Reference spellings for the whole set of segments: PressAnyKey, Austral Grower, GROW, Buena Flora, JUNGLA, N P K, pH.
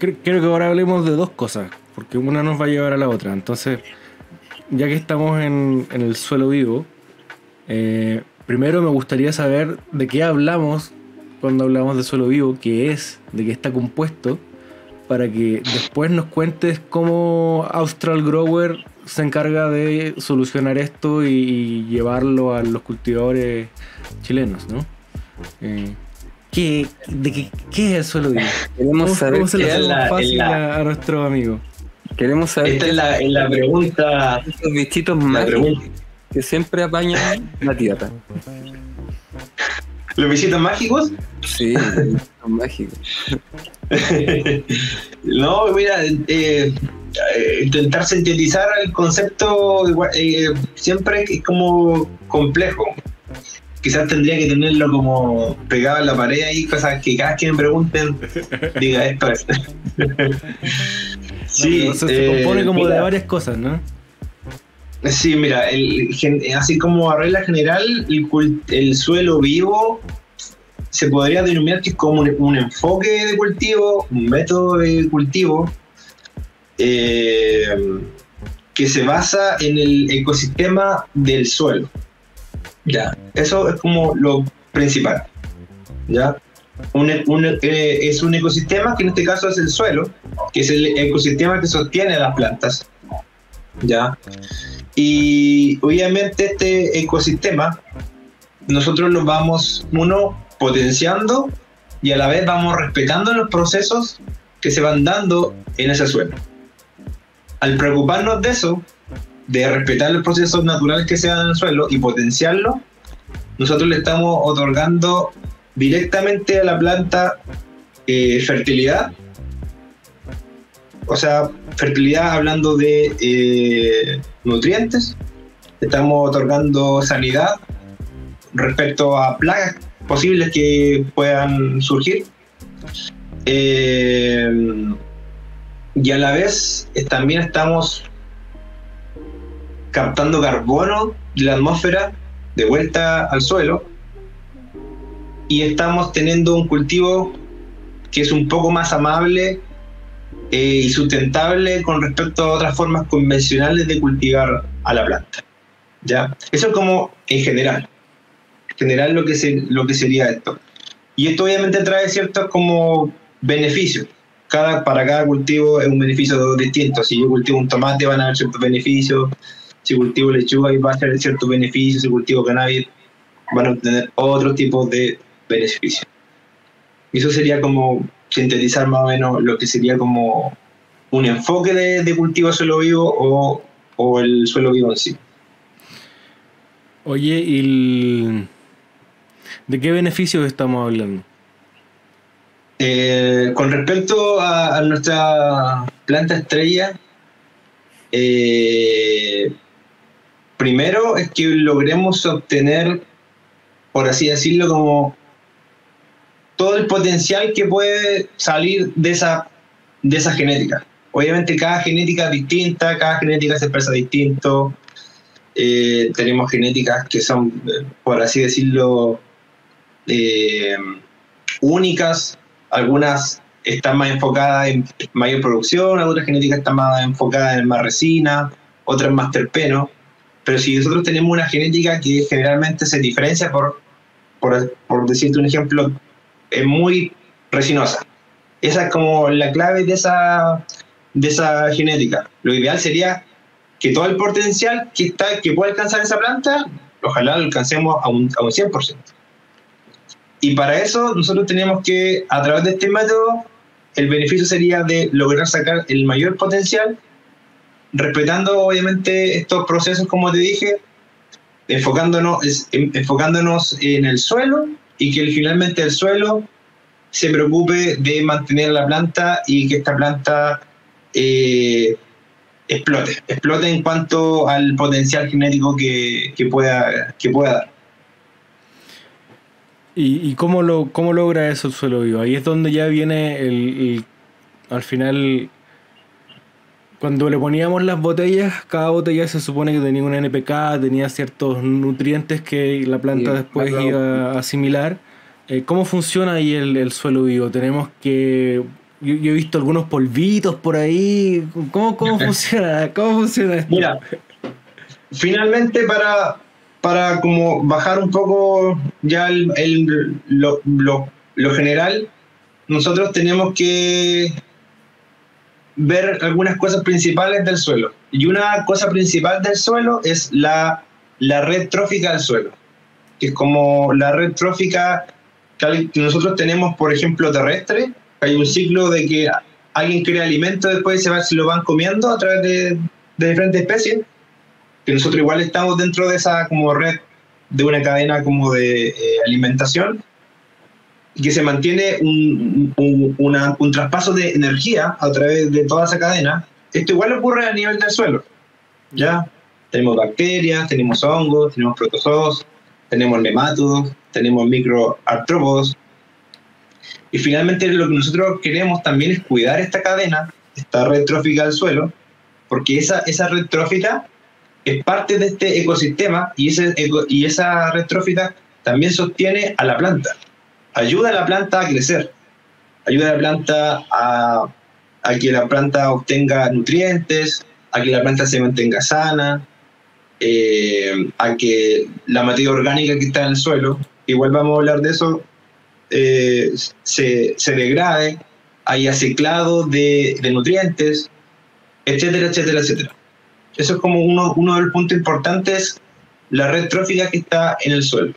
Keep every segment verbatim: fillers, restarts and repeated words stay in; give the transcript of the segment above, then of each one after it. creo, creo que ahora hablemos de dos cosas, porque una nos va a llevar a la otra. Entonces, ya que estamos en, en el suelo vivo, eh, primero me gustaría saber de qué hablamos cuando hablamos de suelo vivo, qué es, de qué está compuesto, para que después nos cuentes cómo Austral Grower se encarga de solucionar esto y, y llevarlo a los cultivadores chilenos, ¿no? Eh, ¿qué, de qué, ¿Qué es el suelo vivo? Queremos saber, ¿cómo se le hace más fácil la, a, a nuestro amigo? Queremos saber. Esta es la, en la pregunta. Los bichitos mágicos que siempre apañan la tirata. ¿Los bichitos mágicos? Sí, los bichitos mágicos. No, mira, eh, intentar sintetizar el concepto eh, siempre es como complejo. Quizás tendría que tenerlo como pegado en la pared ahí, cosas que cada vez que me pregunten diga esto es. Sí, no, o sea, se eh, compone como mira, de varias cosas, ¿no? Sí, mira, el, así como a regla general, el, el suelo vivo se podría denominar que es como un, un enfoque de cultivo, un método de cultivo eh, que se basa en el ecosistema del suelo. Ya, eso es como lo principal. Ya, un, un, eh, es un ecosistema que en este caso es el suelo, que es el ecosistema que sostiene las plantas. Ya, y obviamente este ecosistema nosotros lo vamos uno potenciando y a la vez vamos respetando los procesos que se van dando en ese suelo. Al preocuparnos de eso, de respetar los procesos naturales que se dan en el suelo y potenciarlo, nosotros le estamos otorgando directamente a la planta eh, fertilidad. O sea, fertilidad hablando de eh, nutrientes, estamos otorgando sanidad respecto a plagas posibles que puedan surgir. Eh, y a la vez eh, también estamos captando carbono de la atmósfera de vuelta al suelo y estamos teniendo un cultivo que es un poco más amable eh, y sustentable con respecto a otras formas convencionales de cultivar a la planta. ¿Ya? Eso es como en general, en general lo que, se, lo que sería esto. Y esto obviamente trae ciertos como beneficios. Cada, para cada cultivo es un beneficio distinto. Si yo cultivo un tomate van a haber ciertos beneficios. Si cultivo lechuga va a tener ciertos beneficios, si cultivo cannabis van a obtener otro tipo de beneficios. Y eso sería como sintetizar más o menos lo que sería como un enfoque de, de cultivo a suelo vivo o, o el suelo vivo en sí. Oye, ¿y el... de qué beneficios estamos hablando? Eh, con respecto a, a nuestra planta estrella, Eh, primero es que logremos obtener, por así decirlo, como todo el potencial que puede salir de esa, de esa genética. Obviamente cada genética es distinta, cada genética se expresa distinto. Eh, tenemos genéticas que son, por así decirlo, eh, únicas. Algunas están más enfocadas en mayor producción, otras genéticas están más enfocadas en más resina, otras más terpeno, pero si nosotros tenemos una genética que generalmente se diferencia por, por, por decirte un ejemplo, es muy resinosa. Esa es como la clave de esa, de esa genética. Lo ideal sería que todo el potencial que, está, que puede alcanzar esa planta, ojalá lo alcancemos a un, a un cien por ciento. Y para eso nosotros tenemos que, a través de este método, el beneficio sería de lograr sacar el mayor potencial, respetando obviamente estos procesos, como te dije, enfocándonos, enfocándonos en el suelo y que finalmente el suelo se preocupe de mantener la planta y que esta planta eh, explote, explote en cuanto al potencial genético que, que, pueda, que pueda dar. ¿Y cómo, lo, cómo logra eso el suelo vivo? Ahí es donde ya viene el, el... Al final, cuando le poníamos las botellas, cada botella se supone que tenía un N P K, tenía ciertos nutrientes que la planta después iba a asimilar. Eh, ¿Cómo funciona ahí el, el suelo vivo? ¿Tenemos que Yo, yo he visto algunos polvitos por ahí. ¿Cómo, cómo funciona? ¿Cómo funciona esto? Mira, finalmente para, para como bajar un poco ya el, el, lo, lo, lo general, nosotros tenemos que ver algunas cosas principales del suelo. Y una cosa principal del suelo es la, la red trófica del suelo, que es como la red trófica que nosotros tenemos, por ejemplo, terrestre. Hay un ciclo de que alguien crea alimento, después se, va, se lo van comiendo a través de, de diferentes especies, que nosotros igual estamos dentro de esa como red, de una cadena como de eh, alimentación, y que se mantiene un, un, una, un traspaso de energía a través de toda esa cadena. Esto igual ocurre a nivel del suelo, ¿ya? Tenemos bacterias, tenemos hongos, tenemos protozoos, tenemos nematodos, tenemos microartrópodos. Y finalmente lo que nosotros queremos también es cuidar esta cadena, esta red trófica del suelo, porque esa, esa red trófica es parte de este ecosistema, y, ese eco, y esa red trófica también sostiene a la planta, ayuda a la planta a crecer, ayuda a la planta a, a que la planta obtenga nutrientes, a que la planta se mantenga sana, eh, a que la materia orgánica que está en el suelo, igual vamos a hablar de eso, Eh, se, se degrade, hay aciclado de, de nutrientes, etcétera, etcétera, etcétera. Eso es como uno, uno de los puntos importantes, la red trófica que está en el suelo.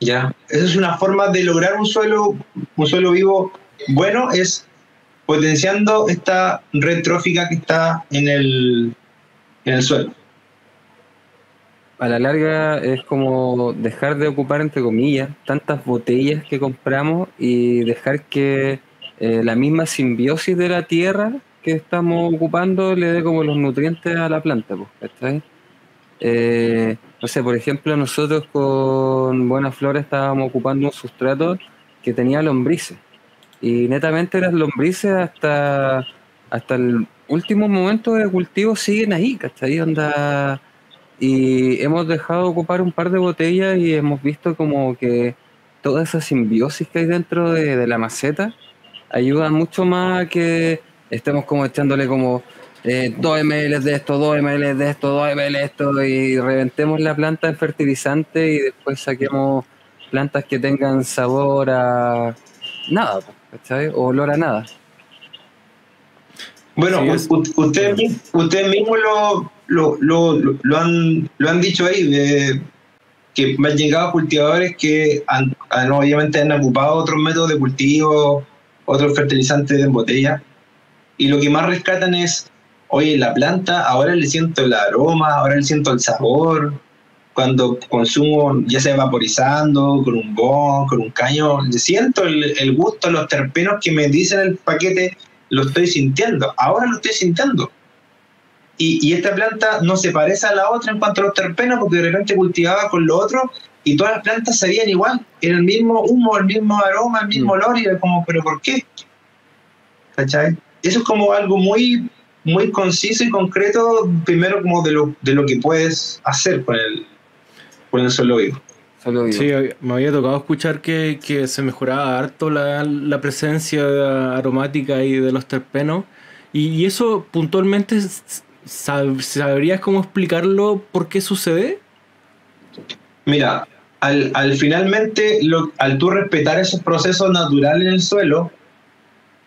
¿Ya? Esa es una forma de lograr un suelo, un suelo vivo bueno, es potenciando esta red trófica que está en el, en el suelo. A la larga es como dejar de ocupar, entre comillas, tantas botellas que compramos y dejar que eh, la misma simbiosis de la tierra que estamos ocupando le dé como los nutrientes a la planta, pues. Eh, no sé, por ejemplo, nosotros con Buena Flora estábamos ocupando un sustrato que tenía lombrices. Y netamente las lombrices hasta, hasta el último momento de cultivo siguen ahí, ¿cachai? Onda... Y hemos dejado ocupar un par de botellas y hemos visto como que toda esa simbiosis que hay dentro de, de la maceta ayuda mucho más a que estemos como echándole como eh, dos mililitros de esto, dos mililitros de esto, dos mililitros de esto, y reventemos la planta en fertilizante y después saquemos plantas que tengan sabor a nada, ¿cachai? O olor a nada. Bueno, sí, usted, usted mismo lo... Lo, lo, lo, han, lo han dicho ahí, de, que me han llegado cultivadores que han, han, obviamente han ocupado otros métodos de cultivo, otros fertilizantes en botella, y lo que más rescatan es, oye, la planta, ahora le siento el aroma, ahora le siento el sabor, cuando consumo, ya sea vaporizando, con un bong, con un caño, le siento el, el gusto, los terpenos que me dicen el paquete, lo estoy sintiendo, ahora lo estoy sintiendo. Y, y esta planta no se parece a la otra en cuanto a los terpenos, porque de repente cultivaba con lo otro y todas las plantas sabían igual. Era el mismo humo, el mismo aroma, el mismo olor, y era como, ¿pero por qué? ¿Cachai? Eso es como algo muy, muy conciso y concreto, primero como de lo, de lo que puedes hacer con el, con el suelo vivo. Sí, me había tocado escuchar que, que se mejoraba harto la, la presencia aromática y de los terpenos. Y, y eso puntualmente... Es, ¿Sabrías cómo explicarlo? ¿Por qué sucede? Mira, al, al finalmente, lo, al tú respetar esos procesos naturales en el suelo,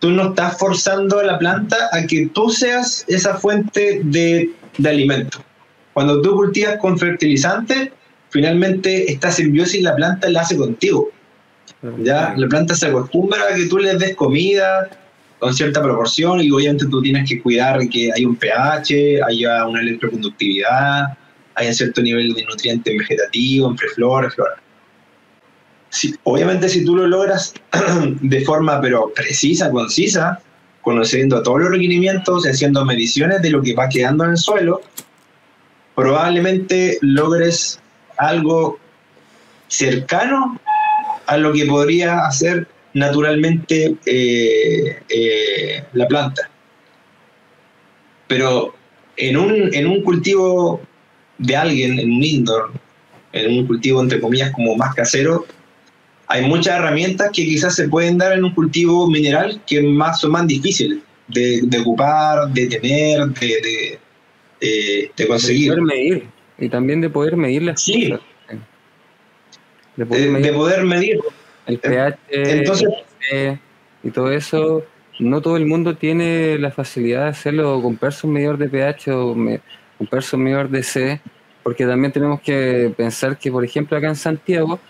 tú no estás forzando a la planta a que tú seas esa fuente de, de alimento. Cuando tú cultivas con fertilizante, finalmente esta simbiosis la planta la hace contigo. ¿Ya? La planta se acostumbra a que tú les des comida con cierta proporción, y obviamente tú tienes que cuidar que hay un pH, haya una electroconductividad, haya cierto nivel de nutrientes vegetativos, entre flora y flora. Sí, obviamente si tú lo logras de forma pero precisa, concisa, conociendo todos los requerimientos, haciendo mediciones de lo que va quedando en el suelo, probablemente logres algo cercano a lo que podría hacer naturalmente eh, eh, la planta. Pero en un, en un cultivo de alguien, en un indoor, en un cultivo entre comillas como más casero, hay muchas herramientas que quizás se pueden dar en un cultivo mineral que más son más difíciles de, de ocupar, de tener, de, de, de, de conseguir. De poder medir, y también de poder medir las sí. cosas. De poder, de, medir, de poder medir. El pH, entonces, el pH y todo eso. No todo el mundo tiene la facilidad de hacerlo con perso medidor de pH o me, con perso medidor de C, porque también tenemos que pensar que, por ejemplo, acá en Santiago,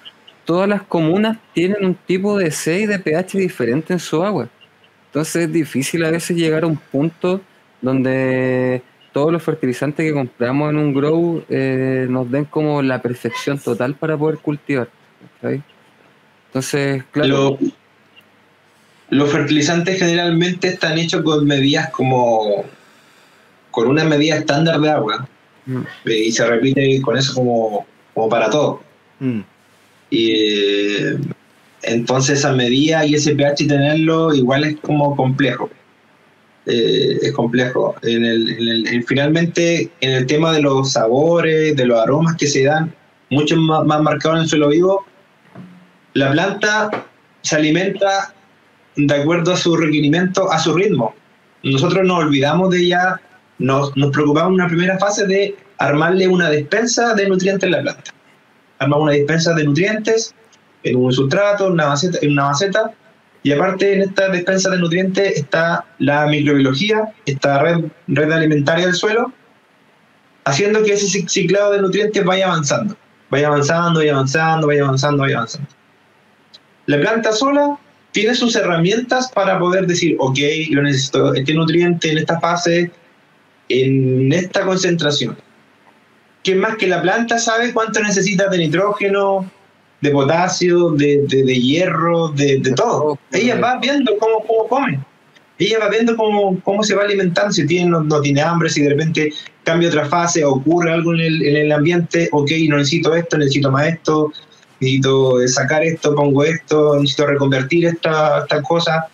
todas las comunas tienen un tipo de C y de pH diferente en su agua. Entonces es difícil a veces llegar a un punto donde todos los fertilizantes que compramos en un grow eh, nos den como la perfección total para poder cultivar. ¿Está? Entonces, claro... Lo... Los fertilizantes generalmente están hechos con medidas como... con una medida estándar de agua. Mm. Y se repite con eso como, como para todo. Mm. Y eh, entonces esa medida y ese pH tenerlo igual es como complejo. Eh, es complejo. En el, en el, en finalmente, en el tema de los sabores, de los aromas que se dan, mucho más, más marcado en el suelo vivo, la planta se alimenta... de acuerdo a su requerimiento, a su ritmo. Nosotros nos olvidamos de ella, nos, nos preocupamos en una primera fase de armarle una despensa de nutrientes a la planta. Armamos una despensa de nutrientes en un sustrato, en una maceta, en una maceta, y aparte en esta despensa de nutrientes está la microbiología, esta red, red alimentaria del suelo, haciendo que ese ciclado de nutrientes vaya avanzando, vaya avanzando, vaya avanzando, vaya avanzando, vaya avanzando. La planta sola tiene sus herramientas para poder decir, ok, yo necesito este nutriente en esta fase, en esta concentración. ¿Qué más que la planta sabe cuánto necesita de nitrógeno, de potasio, de, de, de hierro, de, de todo? Ella va viendo cómo, cómo come. Ella va viendo cómo, cómo se va alimentando, si tiene, no, no tiene hambre, si de repente cambia otra fase, ocurre algo en el, en el ambiente, ok, no necesito esto, necesito más esto, necesito sacar esto, pongo esto, necesito reconvertir esta, esta cosa.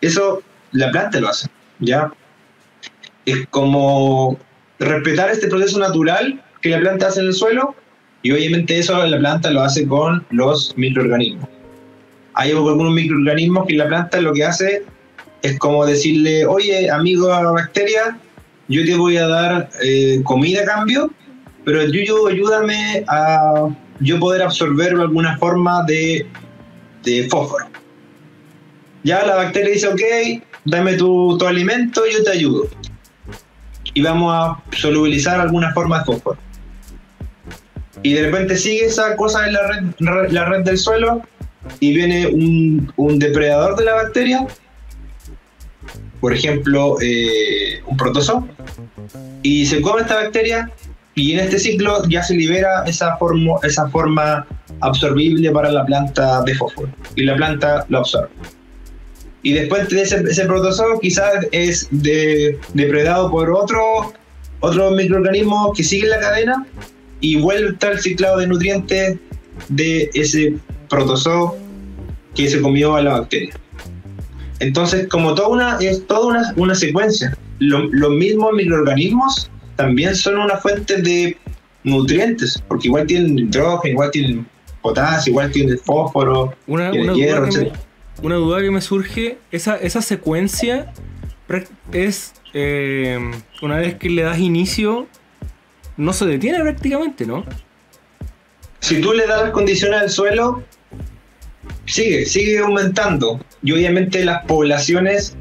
Eso la planta lo hace, ¿ya? Es como respetar este proceso natural que la planta hace en el suelo, y obviamente eso la planta lo hace con los microorganismos. Hay algunos microorganismos que la planta lo que hace es como decirle, oye, amigo bacteria, yo te voy a dar eh, comida a cambio, pero yo ayúdame a... yo poder absorber alguna forma de, de fósforo. Ya la bacteria dice, ok, dame tu, tu alimento, yo te ayudo. Y vamos a solubilizar alguna forma de fósforo. Y de repente sigue esa cosa en la red, la red del suelo, y viene un, un depredador de la bacteria, por ejemplo, eh, un protozoo, y se come esta bacteria, y en este ciclo ya se libera esa forma, esa forma absorbible para la planta de fósforo, y la planta lo absorbe. Y después de ese, ese protozoo quizás es de, depredado por otro, otro microorganismo que sigue la cadena, y vuelve al ciclado de nutrientes de ese protozoo que se comió a la bacteria. Entonces, como toda una, es toda una, una secuencia. Lo, los mismos microorganismos también son una fuente de nutrientes, porque igual tienen nitrógeno, igual tienen potasio, igual tienen fósforo, una, tienen una hierro, etcétera. Una duda que me surge, esa, esa secuencia es, eh, una vez que le das inicio, no se detiene prácticamente, ¿no? Si tú le das las condiciones al suelo, sigue, sigue aumentando, y obviamente las poblaciones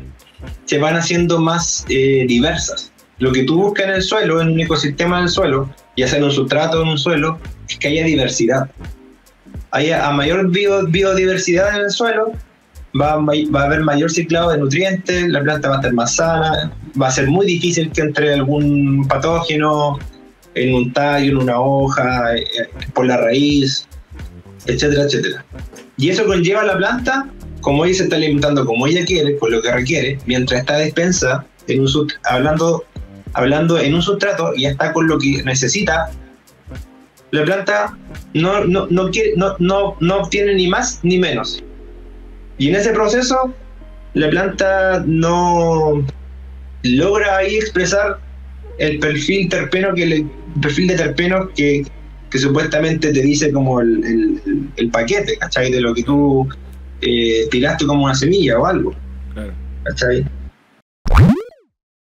se van haciendo más eh, diversas. Lo que tú buscas en el suelo, en un ecosistema del suelo, ya sea en un sustrato o en un suelo, es que haya diversidad. Haya, a mayor bio, biodiversidad en el suelo, va, va a haber mayor ciclado de nutrientes, la planta va a estar más sana, va a ser muy difícil que entre algún patógeno en un tallo, en una hoja, por la raíz, etcétera, etcétera. Y eso conlleva a la planta, como ella se está alimentando como ella quiere, con lo que requiere, mientras está despensa, en un sust- hablando... hablando en un sustrato, y ya está con lo que necesita, la planta no, no, no, quiere, no, no, no obtiene ni más ni menos. Y en ese proceso, la planta no logra ahí expresar el perfil terpeno que le, perfil de terpeno que, que supuestamente te dice como el, el, el paquete, ¿cachai? De lo que tú eh, tiraste como una semilla o algo. Claro. ¿Cachai?